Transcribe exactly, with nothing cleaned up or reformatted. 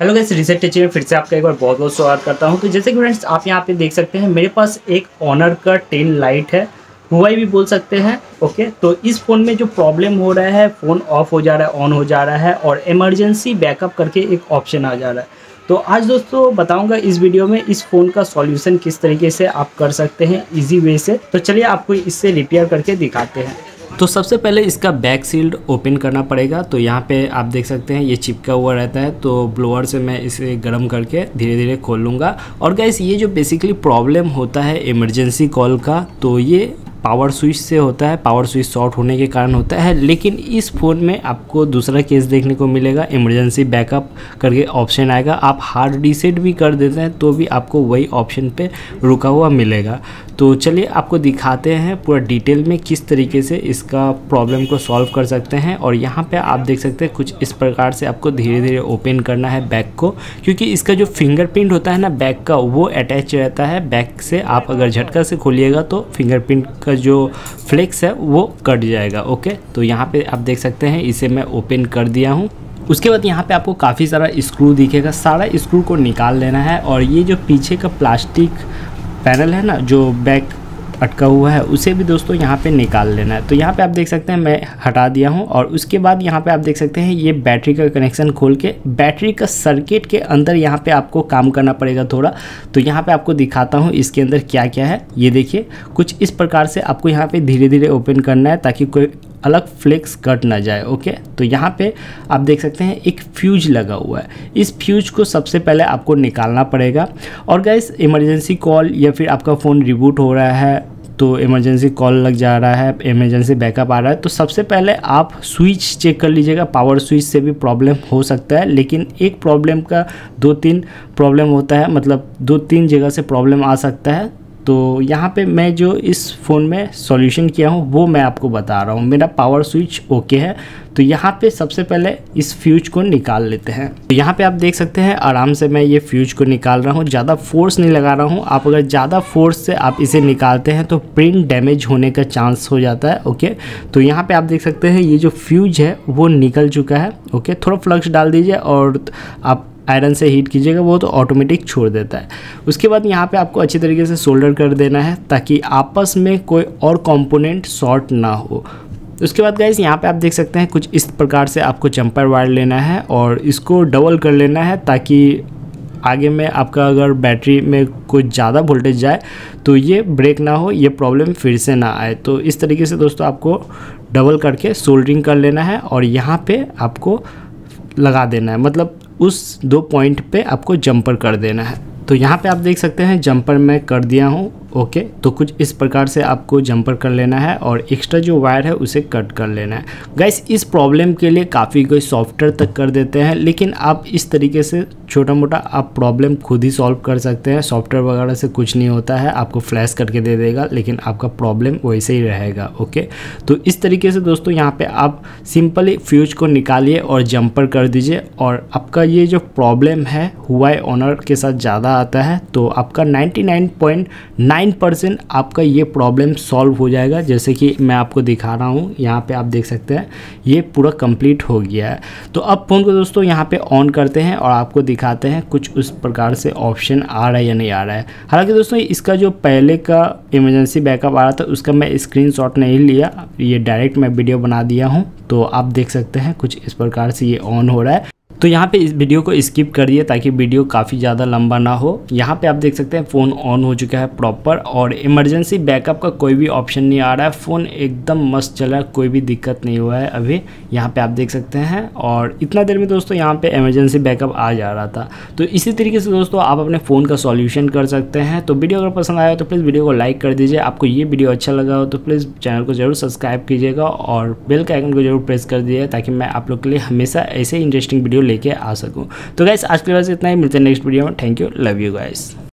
Hello guys, reset टेची में फिर से आपका एक बार बहुत बहुत स्वागत करता हूं। तो जैसे कि फ्रेंड्स आप यहां पे देख सकते हैं, मेरे पास एक ऑनर का टेन लाइट है, हुआई भी बोल सकते हैं। ओके, तो इस फ़ोन में जो प्रॉब्लम हो रहा है, फ़ोन ऑफ हो जा रहा है, ऑन हो जा रहा है और इमरजेंसी बैकअप करके एक ऑप्शन आ जा रहा है। तो आज दोस्तों बताऊंगा इस वीडियो में इस फ़ोन का सॉल्यूशन किस तरीके से आप कर सकते हैं ईजी वे से। तो चलिए आपको इससे रिपेयर करके दिखाते हैं। तो सबसे पहले इसका बैक सील्ड ओपन करना पड़ेगा। तो यहाँ पे आप देख सकते हैं ये चिपका हुआ रहता है, तो ब्लोअर से मैं इसे गर्म करके धीरे धीरे खोल लूँगा। और गाइस ये जो बेसिकली प्रॉब्लम होता है इमरजेंसी कॉल का, तो ये पावर स्विच से होता है, पावर स्विच शॉर्ट होने के कारण होता है। लेकिन इस फ़ोन में आपको दूसरा केस देखने को मिलेगा, इमरजेंसी बैकअप करके ऑप्शन आएगा। आप हार्ड रीसेट भी कर देते हैं तो भी आपको वही ऑप्शन पे रुका हुआ मिलेगा। तो चलिए आपको दिखाते हैं पूरा डिटेल में किस तरीके से इसका प्रॉब्लम को सॉल्व कर सकते हैं। और यहाँ पर आप देख सकते हैं कुछ इस प्रकार से आपको धीरे धीरे ओपन करना है बैक को, क्योंकि इसका जो फिंगरप्रिंट होता है ना बैक का, वो अटैच रहता है बैक से। आप अगर झटका से खोलिएगा तो फिंगरप्रिंट का जो फ्लेक्स है वो कट जाएगा। ओके, तो यहाँ पे आप देख सकते हैं इसे मैं ओपन कर दिया हूँ। उसके बाद यहाँ पे आपको काफ़ी सारा स्क्रू दिखेगा, सारा स्क्रू को निकाल लेना है। और ये जो पीछे का प्लास्टिक पैनल है ना जो बैक अटका हुआ है, उसे भी दोस्तों यहाँ पे निकाल लेना है। तो यहाँ पे आप देख सकते हैं मैं हटा दिया हूँ। और उसके बाद यहाँ पे आप देख सकते हैं ये बैटरी का कनेक्शन खोल के बैटरी का सर्किट के अंदर यहाँ पे आपको काम करना पड़ेगा थोड़ा। तो यहाँ पे आपको दिखाता हूँ इसके अंदर क्या क्या है। ये देखिए कुछ इस प्रकार से आपको यहाँ पर धीरे धीरे ओपन करना है ताकि कोई अलग फ्लेक्स कट ना जाए। ओके, तो यहाँ पे आप देख सकते हैं एक फ्यूज लगा हुआ है, इस फ्यूज को सबसे पहले आपको निकालना पड़ेगा। और गाइस इमरजेंसी कॉल या फिर आपका फ़ोन रिबूट हो रहा है तो इमरजेंसी कॉल लग जा रहा है, इमरजेंसी बैकअप आ रहा है, तो सबसे पहले आप स्विच चेक कर लीजिएगा। पावर स्विच से भी प्रॉब्लम हो सकता है, लेकिन एक प्रॉब्लम का दो तीन प्रॉब्लम होता है, मतलब दो तीन जगह से प्रॉब्लम आ सकता है। तो यहाँ पे मैं जो इस फ़ोन में सॉल्यूशन किया हूँ वो मैं आपको बता रहा हूँ। मेरा पावर स्विच ओके है, तो यहाँ पे सबसे पहले इस फ्यूज को निकाल लेते हैं। तो यहाँ पे आप देख सकते हैं आराम से मैं ये फ्यूज को निकाल रहा हूँ, ज़्यादा फोर्स नहीं लगा रहा हूँ। आप अगर ज़्यादा फोर्स से आप इसे निकालते हैं तो प्रिंट डैमेज होने का चांस हो जाता है। ओके, तो यहाँ पर आप देख सकते हैं ये जो फ्यूज है वो निकल चुका है। ओके, थोड़ा फ्लक्स डाल दीजिए और आप आयरन से हीट कीजिएगा, वो तो ऑटोमेटिक छोड़ देता है। उसके बाद यहाँ पे आपको अच्छी तरीके से सोल्डर कर देना है ताकि आपस में कोई और कंपोनेंट शॉर्ट ना हो। उसके बाद गाइस यहाँ पे आप देख सकते हैं कुछ इस प्रकार से आपको जंपर वायर लेना है और इसको डबल कर लेना है ताकि आगे में आपका अगर बैटरी में कुछ ज़्यादा वोल्टेज जाए तो ये ब्रेक ना हो, ये प्रॉब्लम फिर से ना आए। तो इस तरीके से दोस्तों आपको डबल करके सोल्डरिंग कर लेना है और यहाँ पर आपको लगा देना है, मतलब उस दो पॉइंट पे आपको जंपर कर देना है। तो यहाँ पे आप देख सकते हैं जंपर मैं कर दिया हूँ। ओके, तो कुछ इस प्रकार से आपको जंपर कर लेना है और एक्स्ट्रा जो वायर है उसे कट कर लेना है। गाइस इस प्रॉब्लम के लिए काफ़ी कोई सॉफ्टवेयर तक कर देते हैं, लेकिन आप इस तरीके से छोटा मोटा आप प्रॉब्लम खुद ही सॉल्व कर सकते हैं। सॉफ्टवेयर वगैरह से कुछ नहीं होता है, आपको फ्लैश करके दे देगा लेकिन आपका प्रॉब्लम वैसे ही रहेगा। ओके, तो इस तरीके से दोस्तों यहाँ पर आप सिंपली फ्यूज को निकालिए और जंपर कर दीजिए और आपका ये जो प्रॉब्लम है हुआई ऑनर के साथ ज़्यादा आता है तो आपका निन्यानवे पॉइंट नौ परसेंट आपका ये प्रॉब्लम सॉल्व हो जाएगा। जैसे कि मैं आपको दिखा रहा हूँ, यहाँ पे आप देख सकते हैं ये पूरा कंप्लीट हो गया है। तो अब फ़ोन को दोस्तों यहाँ पे ऑन करते हैं और आपको दिखाते हैं कुछ उस प्रकार से ऑप्शन आ रहा है या नहीं आ रहा है। हालांकि दोस्तों इसका जो पहले का इमरजेंसी बैकअप आ रहा था उसका मैं स्क्रीनशॉट नहीं लिया, ये डायरेक्ट मैं वीडियो बना दिया हूँ। तो आप देख सकते हैं कुछ इस प्रकार से ये ऑन हो रहा है। तो यहाँ पे इस वीडियो को स्किप कर दिए ताकि वीडियो काफ़ी ज़्यादा लंबा ना हो। यहाँ पे आप देख सकते हैं फ़ोन ऑन हो चुका है प्रॉपर और इमरजेंसी बैकअप का कोई भी ऑप्शन नहीं आ रहा है। फ़ोन एकदम मस्त चला है, कोई भी दिक्कत नहीं हुआ है अभी, यहाँ पे आप देख सकते हैं। और इतना देर में दोस्तों यहाँ पे इमरजेंसी बैकअप आ जा रहा था। तो इसी तरीके से दोस्तों आप अपने फ़ोन का सॉल्यूशन कर सकते हैं। तो वीडियो अगर पसंद आया तो प्लीज़ वीडियो को लाइक कर दीजिए। आपको ये वीडियो अच्छा लगा हो तो प्लीज़ चैनल को ज़रूर सब्सक्राइब कीजिएगा और बेल के आइकन को ज़रूर प्रेस कर दीजिए ताकि मैं आप लोग के लिए हमेशा ऐसे इंटरेस्टिंग वीडियो लेके आ सकूं। तो गाइस आज के लिए बस इतना ही, मिलते हैं नेक्स्ट वीडियो में। Thank you, love you guys.